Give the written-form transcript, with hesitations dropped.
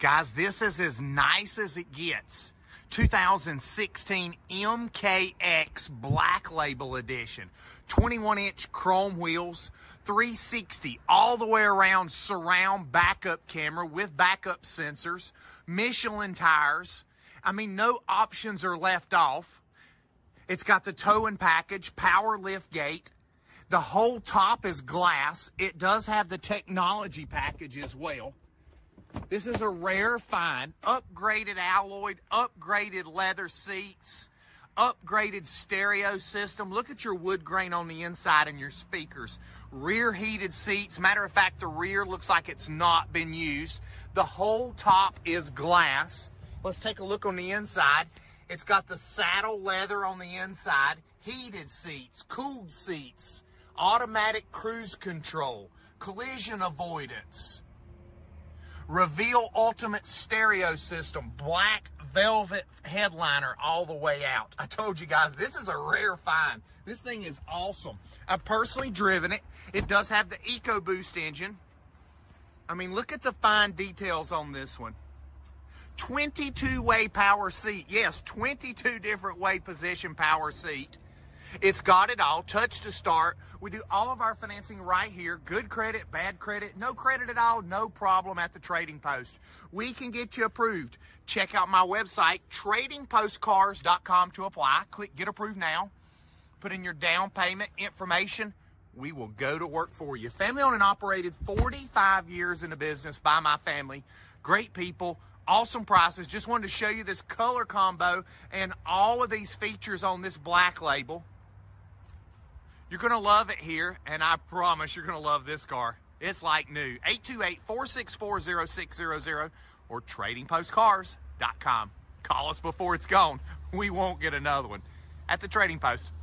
Guys, this is as nice as it gets. 2016 MKX Black Label Edition. 21-inch chrome wheels, 360 all the way around surround backup camera with backup sensors, Michelin tires. I mean, no options are left off. It's got the towing package, power lift gate. The whole top is glass. It does have the technology package as well. This is a rare find. Upgraded alloy, upgraded leather seats, upgraded stereo system. Look at your wood grain on the inside and your speakers. Rear heated seats. Matter of fact, the rear looks like it's not been used. The whole top is glass. Let's take a look on the inside. It's got the saddle leather on the inside, heated seats, cooled seats, automatic cruise control, collision avoidance. Reveal Ultimate Stereo System, black velvet headliner all the way out. I told you guys, this is a rare find. This thing is awesome. I've personally driven it. It does have the EcoBoost engine. I mean, look at the fine details on this one. 22-way power seat. Yes, 22 different way position power seat. It's got it all. Touch to start. We do all of our financing right here. Good credit, bad credit, no credit at all, no problem at the Trading Post. We can get you approved. Check out my website, tradingpostcars.com, to apply. Click Get Approved Now. Put in your down payment information. We will go to work for you. Family owned and operated, 45 years in the business by my family. Great people. Awesome prices. Just wanted to show you this color combo and all of these features on this Black Label. You're going to love it here, and I promise you're going to love this car. It's like new. 828-464-0600 or tradingpostcars.com. Call us before it's gone. We won't get another one. At the Trading Post.